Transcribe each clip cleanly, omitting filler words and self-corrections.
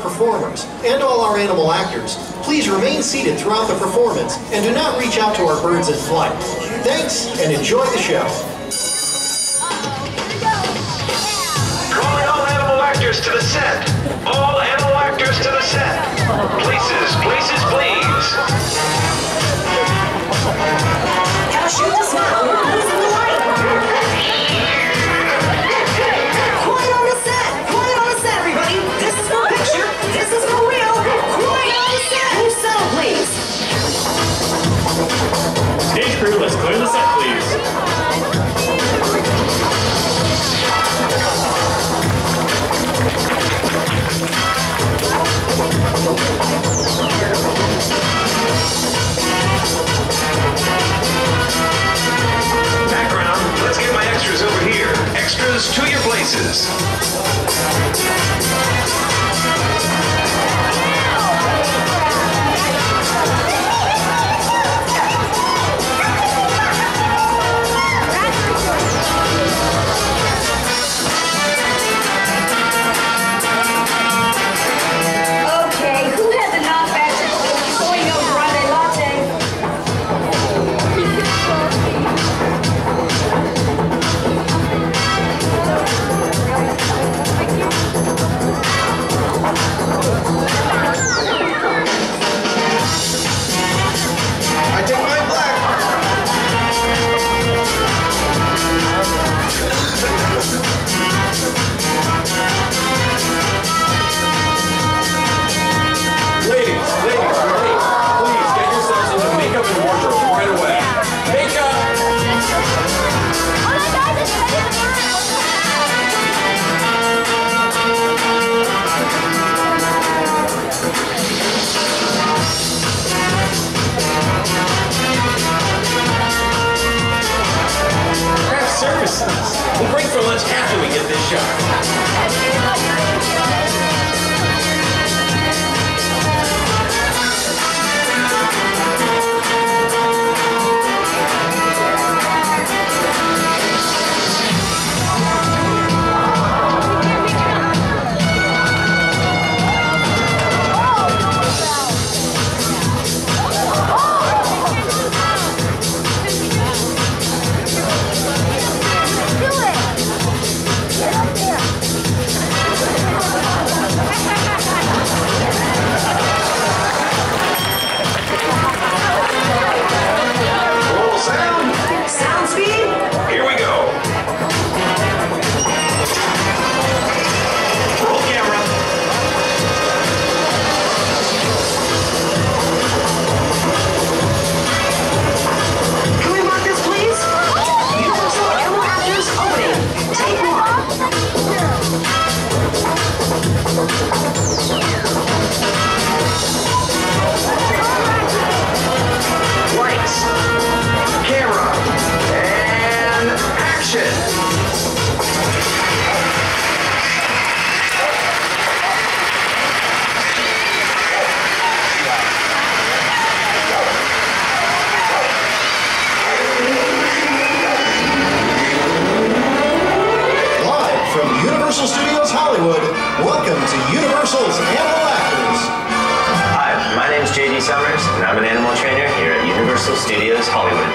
Performers and all our animal actors, please remain seated throughout the performance and do not reach out to our birds in flight. Thanks and enjoy the show. Calling all animal actors to the set. All animal actors to the set. Places, places, please. Gotta shoot this now. This is for real! Quiet on the set! Move settle, please! Stage crew, let's clear the set, please. Background, let's get my extras over here. Extras, to your places. We'll break for lunch after we get this shot. Welcome to Universal's Animal Actors. Hi, my name is J.D. Summers, and I'm an animal trainer here at Universal Studios Hollywood.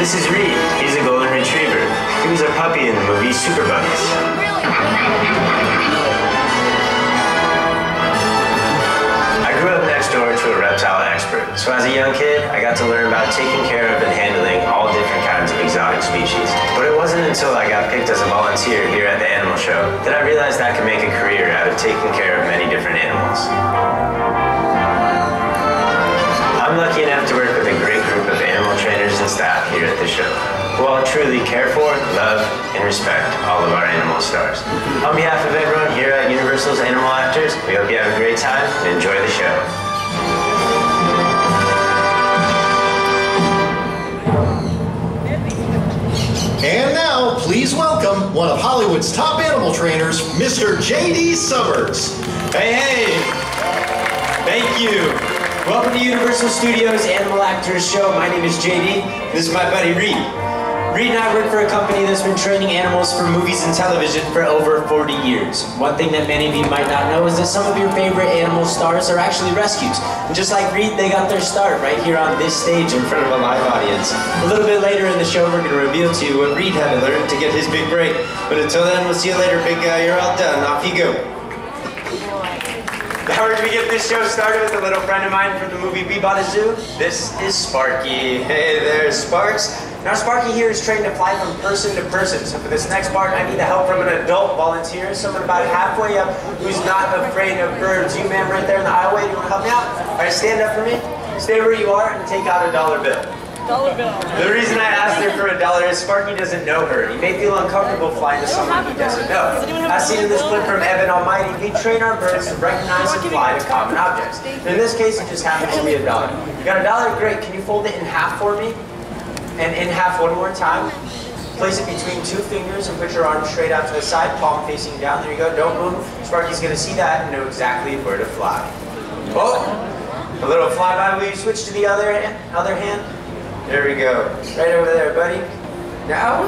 This is Reed. He's a golden retriever. He was a puppy in the movie Superbugs. I grew up next door to a reptile expert, so So as a young kid, I got to learn about taking care of and handling all different kinds of exotic species. But it wasn't until I got picked as a volunteer here at the animal show that I realized I could make a career out of taking care of many different animals. I'm lucky enough to work with a great group of animal trainers and staff here at the show, who all truly care for, love, and respect all of our animal stars. On behalf of everyone here at Universal's Animal Actors, we hope you have a great time and enjoy the show. And now, please welcome one of Hollywood's top animal trainers, Mr. J.D. Summers. Hey, hey! Thank you. Welcome to Universal Studios Animal Actors Show. My name is J.D. This is my buddy Reed. Reed and I work for a company that's been training animals for movies and television for over 40 years. One thing that many of you might not know is that some of your favorite animal stars are actually rescues. And just like Reed, they got their start right here on this stage in front of a live audience. A little bit later in the show, we're going to reveal to you what Reed had to learn to get his big break. But until then, we'll see you later, big guy. You're all done. Off you go. Now we're going to get this show started with a little friend of mine from the movie We Bought a Zoo. This is Sparky. Hey there, Sparks. Now Sparky here is trained to fly from person to person. So for this next part, I need the help from an adult volunteer, someone about halfway up who's not afraid of birds. You, ma'am, right there in the aisleway, do you want to help me out? All right, stand up for me. Stay where you are and take out a dollar bill. The reason I asked her for a dollar is Sparky doesn't know her. He may feel uncomfortable flying to someone he doesn't know. As seen in this clip from Evan Almighty, we train our birds to recognize and fly to common objects. In this case, it just happens to be a dollar. You got a dollar? Great. Can you fold it in half for me? And in half one more time. Place it between two fingers and put your arm straight out to the side, palm facing down. There you go. Don't move. Sparky's going to see that and know exactly where to fly. Oh, a little flyby. Will you switch to the other hand? There we go. Right over there, buddy. Now,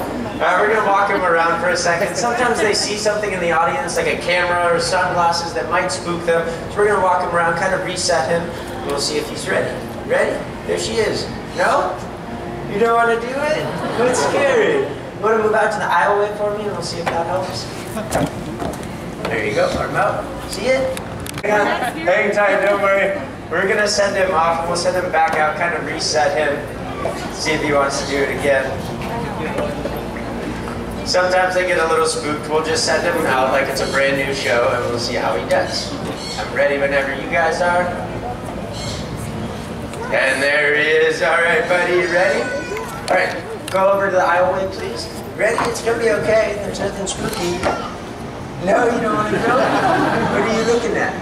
we're going to walk him around for a second. Sometimes they see something in the audience, like a camera or sunglasses that might spook them. So we're going to walk him around, kind of reset him, and we'll see if he's ready. Ready? There she is. No? You don't want to do it? That's scary. You want to move out to the aisleway for me, and we'll see if that helps. There you go. Arm out. See it? Hang tight, don't worry. We're going to send him off, and we'll send him back out, kind of reset him. See if he wants to do it again. Sometimes they get a little spooked. We'll just send him out like it's a brand new show and we'll see how he does. I'm ready whenever you guys are. And there he is. All right, buddy, you ready? All right, go over to the aisleway, please. Ready? It's going to be okay. There's nothing spooky. No, you don't want to go? What are you looking at?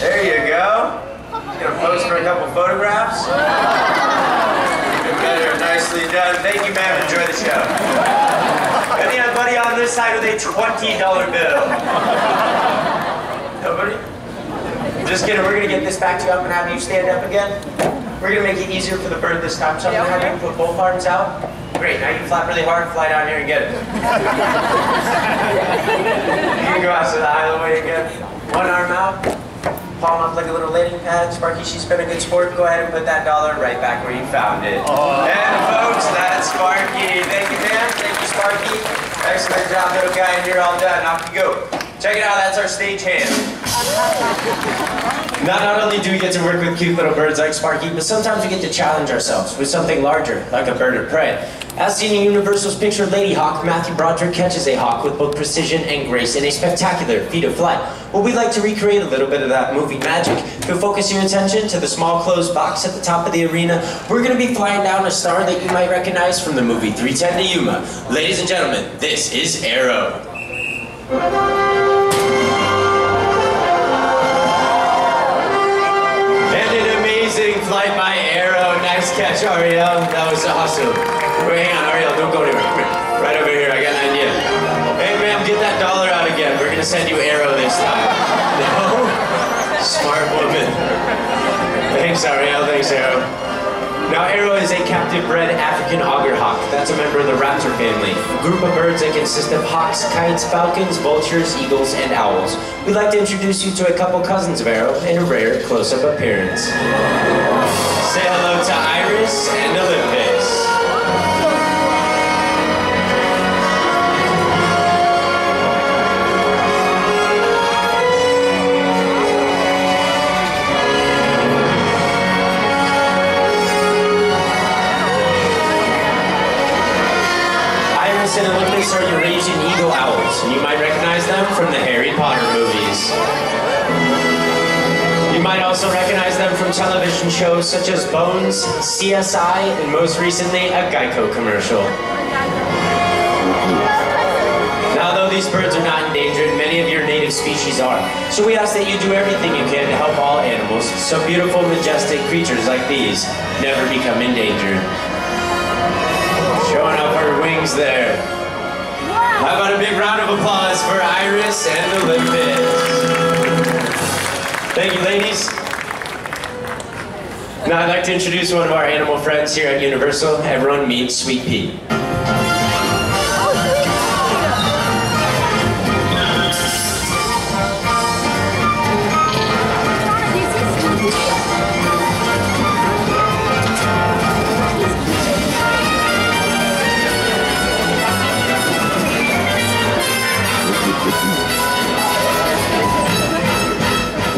There you go. Gonna pose for a couple photographs. Better, nicely done. Thank you, ma'am. Enjoy the show. And they have buddy on this side with a $20 bill. Nobody? Just kidding. We're gonna get this back to you. I'm gonna have you stand up again. We're gonna make it easier for the bird this time. So I'm gonna have you put both arms out. Great. Now you can flap really hard, fly down here and get it. You can go out to the aisleway again. One arm out. Palm up like a little landing pad. Sparky, she's been a good sport. Go ahead and put that dollar right back where you found it. Oh. And folks, that's Sparky. Thank you, ma'am. Thank you, Sparky. Excellent job, little guy, and you're all done. Off you go. Check it out, that's our stage hand. Not only do we get to work with cute little birds like Sparky, but sometimes we get to challenge ourselves with something larger, like a bird of prey. As seen in Universal's picture, Lady Hawk, Matthew Broderick catches a hawk with both precision and grace in a spectacular feat of flight. Well, we'd like to recreate a little bit of that movie magic. If you'll focus your attention to the small closed box at the top of the arena, we're going to be flying down a star that you might recognize from the movie 310 to Yuma. Ladies and gentlemen, this is Arrow. Flight by Arrow. Nice catch, Ariel. That was awesome. Wait, hang on, Ariel, don't go anywhere. Right over here, I got an idea. Hey, ma'am, get that dollar out again. We're going to send you Arrow this time. No? Smart woman. Thanks, Ariel. Thanks, Arrow. Now, Arrow is a captive-bred African auger hawk. That's a member of the raptor family, a group of birds that consist of hawks, kites, falcons, vultures, eagles, and owls. We'd like to introduce you to a couple cousins of Arrow in a rare close-up appearance. Say hello to Iris and Olympus. movies. You might also recognize them from television shows such as Bones, CSI, and most recently, a Geico commercial. Now, though these birds are not endangered, many of your native species are. So we ask that you do everything you can to help all animals, so beautiful, majestic creatures like these never become endangered. Showing up her wings there. Wow. How about a big round of applause for Iris and Olympus? Thank you, ladies. Now I'd like to introduce one of our animal friends here at Universal. Everyone meet Sweet Pea.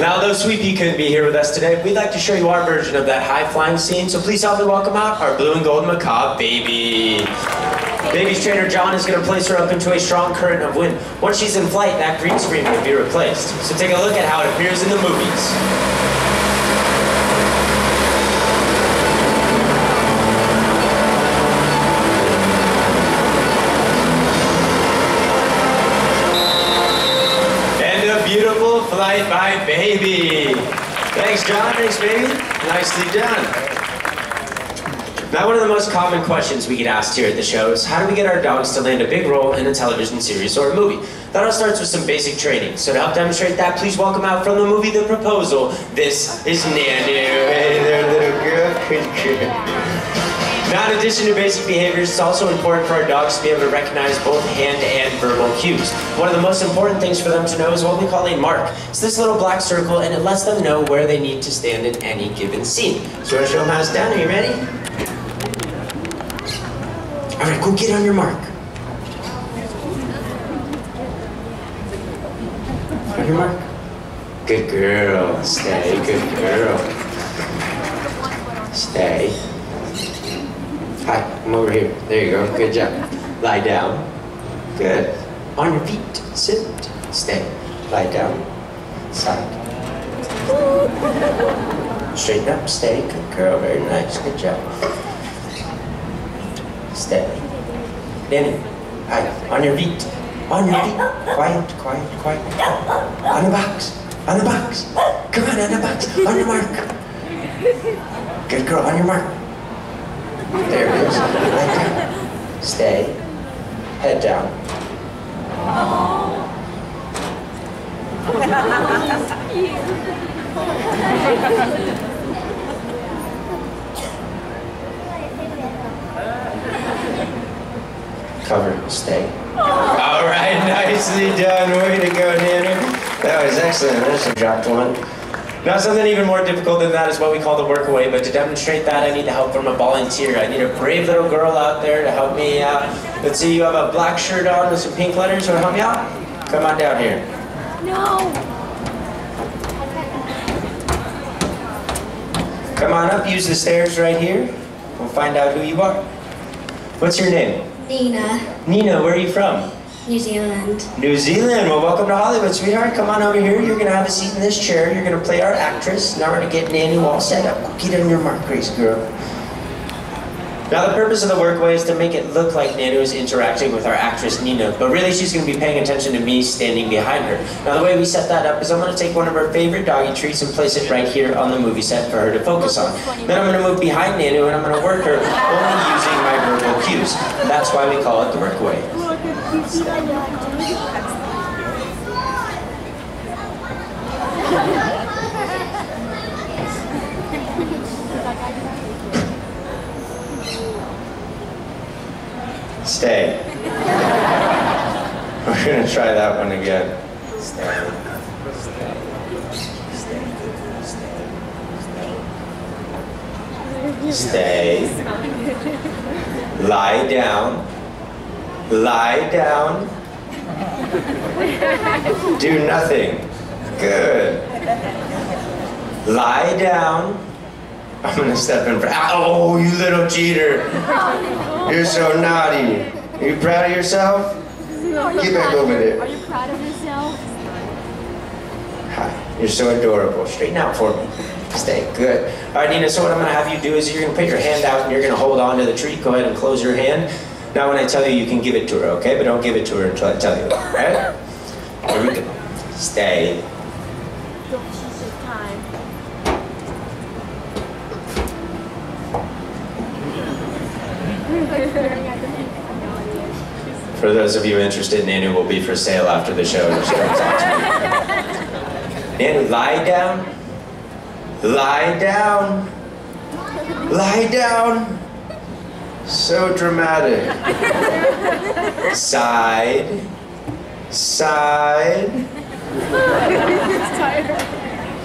Now, although Sweet Pea couldn't be here with us today, we'd like to show you our version of that high-flying scene, so please help me welcome out our blue and gold macaw, Baby. Baby's trainer, John, is going to place her up into a strong current of wind. Once she's in flight, that green screen will be replaced. So take a look at how it appears in the movies. Flight by Baby. Thanks, John. Thanks, Baby. Nicely done. Now, one of the most common questions we get asked here at the show is, how do we get our dogs to land a big role in a television series or a movie? That all starts with some basic training. So to help demonstrate that, please welcome out from the movie The Proposal, this is Nanu. Hey there, little girl. Now, in addition to basic behaviors, it's also important for our dogs to be able to recognize both hand and verbal cues. One of the most important things for them to know is what we call a mark. It's this little black circle, and it lets them know where they need to stand in any given scene. So I show them how it's done. Are you ready? All right, go get on your mark. On your mark. Good girl. Stay. Good girl. Stay. Hi, I'm over here. There you go. Good job. Lie down. Good. On your feet. Sit. Stay. Lie down. Side. Straighten up. Stay. Good girl. Very nice. Good job. Stay. Danny. Hi. On your feet. On your feet. Quiet. Quiet. Quiet. On the box. On the box. Come on. On the box. On your mark. Good girl. On your mark. There it is. Right. Stay. Head down. Cover. Stay. All right. Nicely done. Way to go, Nana. That was excellent. I just dropped one. Now, something even more difficult than that is what we call the work away, but to demonstrate that, I need the help from a volunteer. I need a brave little girl out there to help me out. Let's see, you have a black shirt on with some pink letters. You want to help me out? Come on down here. No! Come on up, use the stairs right here. We'll find out who you are. What's your name? Nina. Nina, where are you from? New Zealand. New Zealand. Well, welcome to Hollywood, sweetheart. Come on over here. You're going to have a seat in this chair. You're going to play our actress. Now we're going to get Nanu all set up. Get on your mark, Grace girl. Now, the purpose of the workaway is to make it look like Nanu is interacting with our actress, Nina, but really she's going to be paying attention to me standing behind her. Now, the way we set that up is I'm going to take one of her favorite doggy treats and place it right here on the movie set for her to focus on. Then I'm going to move behind Nanu and I'm going to work her, only using my verbal cues. And that's why we call it the workaway. Stay. We're going to try that one again. Stay. Stay. Stay. Lie down. Lie down. Do nothing. Good. Lie down. I'm going to step in for... Oh, you little cheater. You're so naughty. Are you proud of yourself? Get back over there. Are you proud of yourself? You're so adorable. Straighten out for me. Stay. Good. All right, Nina, so what I'm going to have you do is you're going to put your hand out and you're going to hold on to the treat. Go ahead and close your hand. Now, when I tell you, you can give it to her, okay? But don't give it to her until I tell you. All right? Here we go. Stay. Don't choose your time. For those of you interested, Nanu will be for sale after the show. Nanu, lie down. Lie down. Lie down. So dramatic. Side. Side.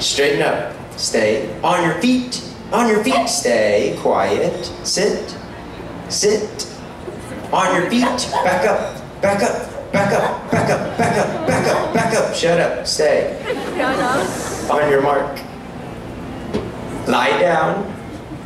Straighten up. Stay on your feet. On your feet. Stay quiet. Sit. Sit. On your feet. Back up. Back up. Back up. Back up. Back up. Back up. Back up. Shut up. Stay. On your mark. Lie down.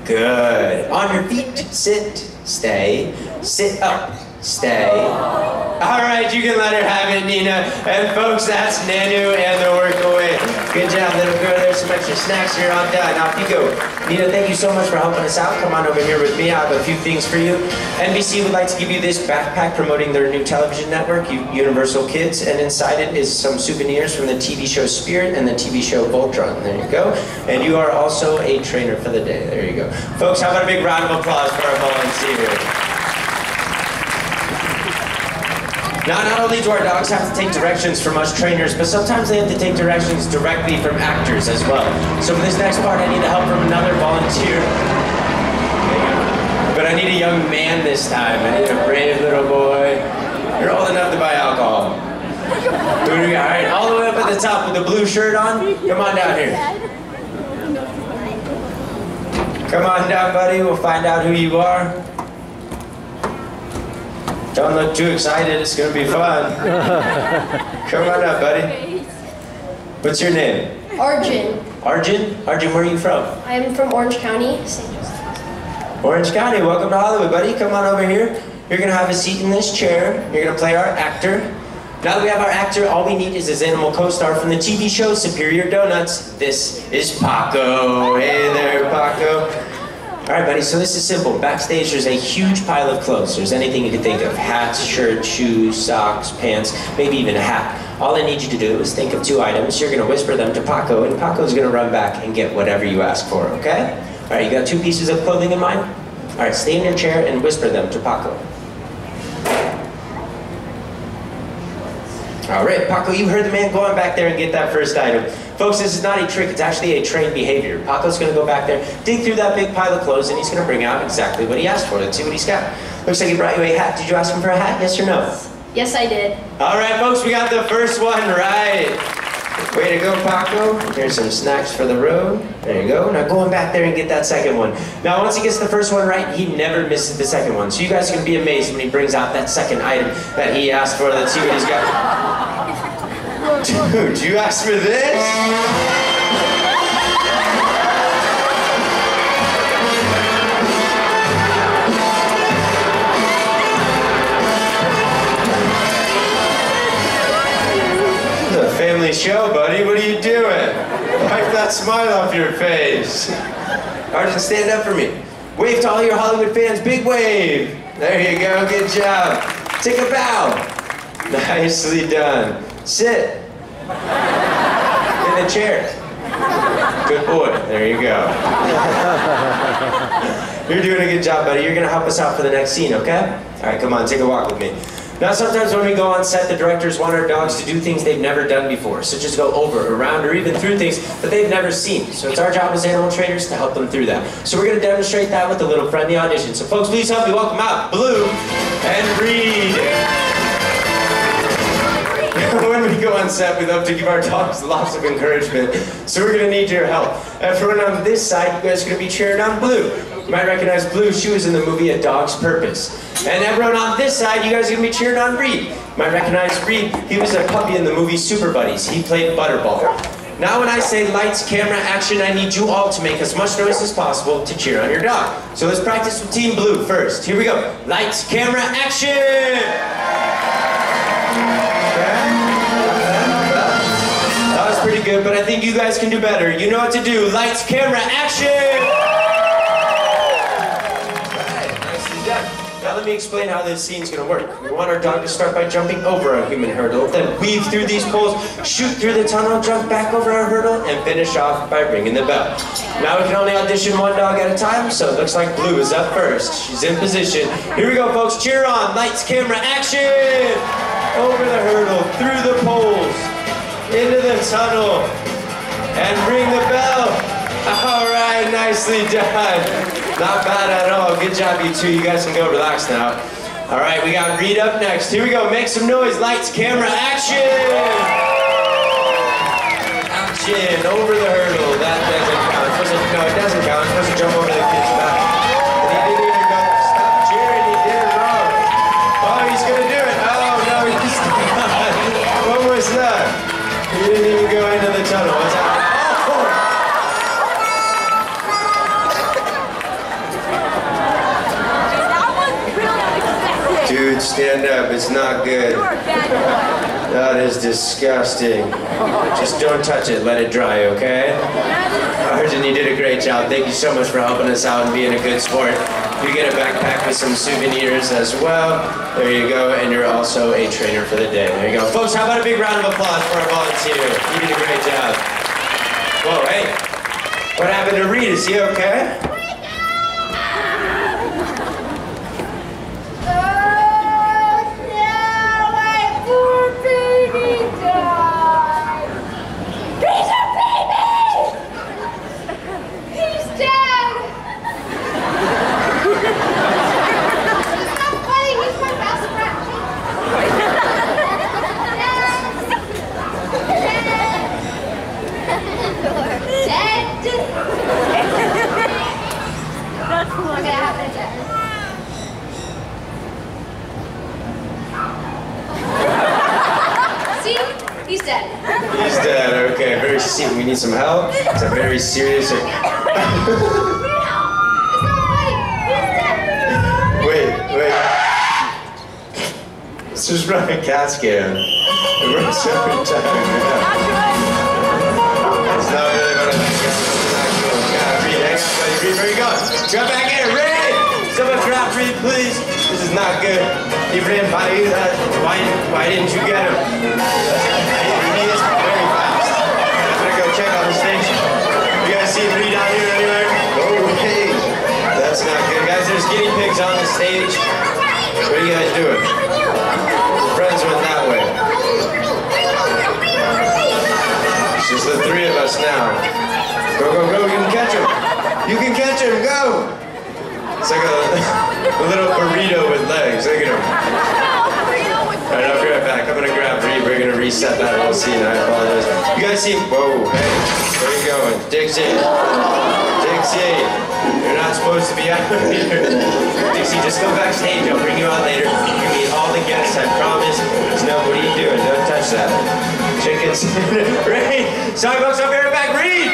Good. On your feet. Sit. Stay. Sit up. Stay. All right, you can let her have it, Nina. And folks, that's Nanu and the Workaway. Good job, little girl. There's some extra snacks here. I'm done. Off you go. Nina, thank you so much for helping us out. Come on over here with me. I have a few things for you. NBC would like to give you this backpack promoting their new television network, Universal Kids, and inside it is some souvenirs from the TV show Spirit and the TV show Voltron. There you go. And you are also a trainer for the day. There you go. Folks, how about a big round of applause for our volunteers? Now, not only do our dogs have to take directions from us trainers, but sometimes they have to take directions directly from actors as well. So for this next part, I need help from another volunteer. But I need a young man this time. I need a brave little boy. You're old enough to buy alcohol. All right, all the way up at the top with the blue shirt on. Come on down here. Come on down, buddy. We'll find out who you are. Don't look too excited, it's gonna be fun. Come on up, buddy. What's your name? Arjun. Arjun? Arjun, where are you from? I'm from Orange County, St. Joseph. Orange County, welcome to Hollywood, buddy. Come on over here. You're gonna have a seat in this chair. You're gonna play our actor. Now that we have our actor, all we need is his animal co-star from the TV show Superior Donuts. This is Paco. Hey there, Paco. All right, buddy, so this is simple. Backstage, there's a huge pile of clothes. There's anything you can think of. Hats, shirts, shoes, socks, pants, maybe even a hat. All I need you to do is think of two items. You're gonna whisper them to Paco, and Paco's gonna run back and get whatever you ask for, okay? All right, you got two pieces of clothing in mind? All right, stay in your chair and whisper them to Paco. All right, Paco, you heard the man. Go on back there and get that first item. Folks, this is not a trick, it's actually a trained behavior. Paco's gonna go back there, dig through that big pile of clothes, and he's gonna bring out exactly what he asked for. Let's see what he's got. Looks like he brought you a hat. Did you ask him for a hat, yes or no? Yes, I did. All right, folks, we got the first one right. Way to go, Paco. Here's some snacks for the road. There you go. Now go on back there and get that second one. Now, once he gets the first one right, he never misses the second one. So you guys are gonna be amazed when he brings out that second item that he asked for. Let's see what he's got. Dude, you asked for this? This is a family show, buddy. What are you doing? Wipe that smile off your face. Arjun, stand up for me. Wave to all your Hollywood fans. Big wave. There you go. Good job. Take a bow. Nicely done. Sit in the chair. Good boy. There you go. You're doing a good job, buddy. You're going to help us out for the next scene, okay? All right, come on, take a walk with me. Now, sometimes when we go on set, the directors want our dogs to do things they've never done before, such as go over, around, or even through things that they've never seen. So it's our job as animal trainers to help them through that. So we're going to demonstrate that with a little friendly audition. So folks, please help me welcome out Blue and Reed. When we go on set, we love to give our dogs lots of encouragement, so we're going to need your help. Everyone on this side, you guys are going to be cheering on Blue. You might recognize Blue, she was in the movie A Dog's Purpose. And everyone on this side, you guys are going to be cheering on Reed. You might recognize Reed, he was a puppy in the movie Super Buddies. He played Butterball. Now when I say lights, camera, action, I need you all to make as much noise as possible to cheer on your dog. So let's practice with Team Blue first. Here we go. Lights, camera, action! That was pretty good, but I think you guys can do better. You know what to do. Lights, camera, action! Alright, nicely done. Now let me explain how this scene's gonna work. We want our dog to start by jumping over a human hurdle, then weave through these poles, shoot through the tunnel, jump back over our hurdle, and finish off by ringing the bell. Now we can only audition one dog at a time, so it looks like Blue is up first. She's in position. Here we go, folks. Cheer on. Lights, camera, action! Over the hurdle, through the poles, into the tunnel, and ring the bell. All right, nicely done. Not bad at all. Good job, you two. You guys can go relax now. All right, we got Reed up next. Here we go. Make some noise. Lights, camera, action! Action, over the hurdle. That doesn't count. No, it doesn't count. It's supposed to jump over the kid's back. And he didn't even go. Stop cheering. He did it wrong. Oh, he's going to do it. Oh, no, he's not. What was that? You didn't even go into the tunnel. What's happening? That was really unexpected. Dude, stand up. It's not good. You're a bad boy. That is disgusting. Just don't touch it. Let it dry, okay? Arjun, you did a great job. Thank you so much for helping us out and being a good sport. You get a backpack with some souvenirs as well. There you go, and you're also a trainer for the day. There you go. Folks, how about a big round of applause for our volunteer? You did a great job. Whoa, hey. What happened to Reed? Is he okay? We need some help. It's a very serious. Wait, wait. It's just run a CAT scan. It runs every time. It's not really what I think. Reed, Reed, where you going? Come back here, Reed! Someone grab Reed, please. This is not good. He ran by you. Why didn't you get him? Check on the station. You guys see Reed out here anywhere? Okay. That's not good. Guys, there's guinea pigs on the stage. What are you guys doing? The friends went that way. It's just the three of us now. Go, go, go. You can catch him. You can catch him. Go. It's like a little burrito with legs. Look at him. All right, I'll be right back. I'm going to grab Reed. We're going to reset that whole scene. I apologize. You guys see? Whoa, hey, where are you going? Dixie! Dixie! You're not supposed to be out here. Dixie, just go backstage. I'll bring you out later. You can meet all the guests, I promise. No, what are you doing? Don't touch that. Chickens. Reed! Sorry, folks, I'll be right back. Reed!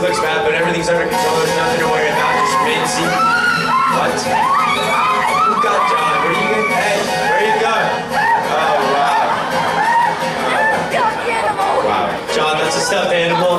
Looks bad, but everything's under control. There's nothing to worry about. Just wait and see. What? Who got John? Where are you going? Hey, where are you going? Oh, wow. Wow. John, that's a stuffed animal.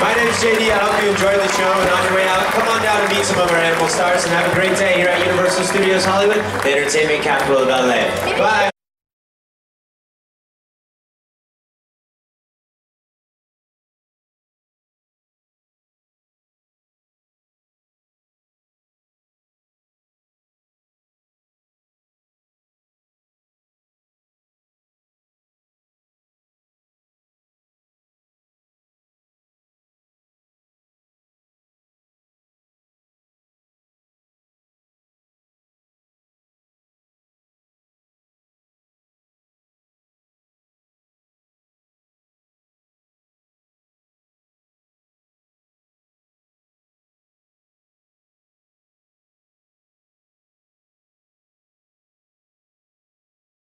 My name's J.D. I hope you enjoyed the show, and on your way out, come on down and meet some of our animal stars and have a great day here at Universal Studios Hollywood, the entertainment capital of LA. Bye!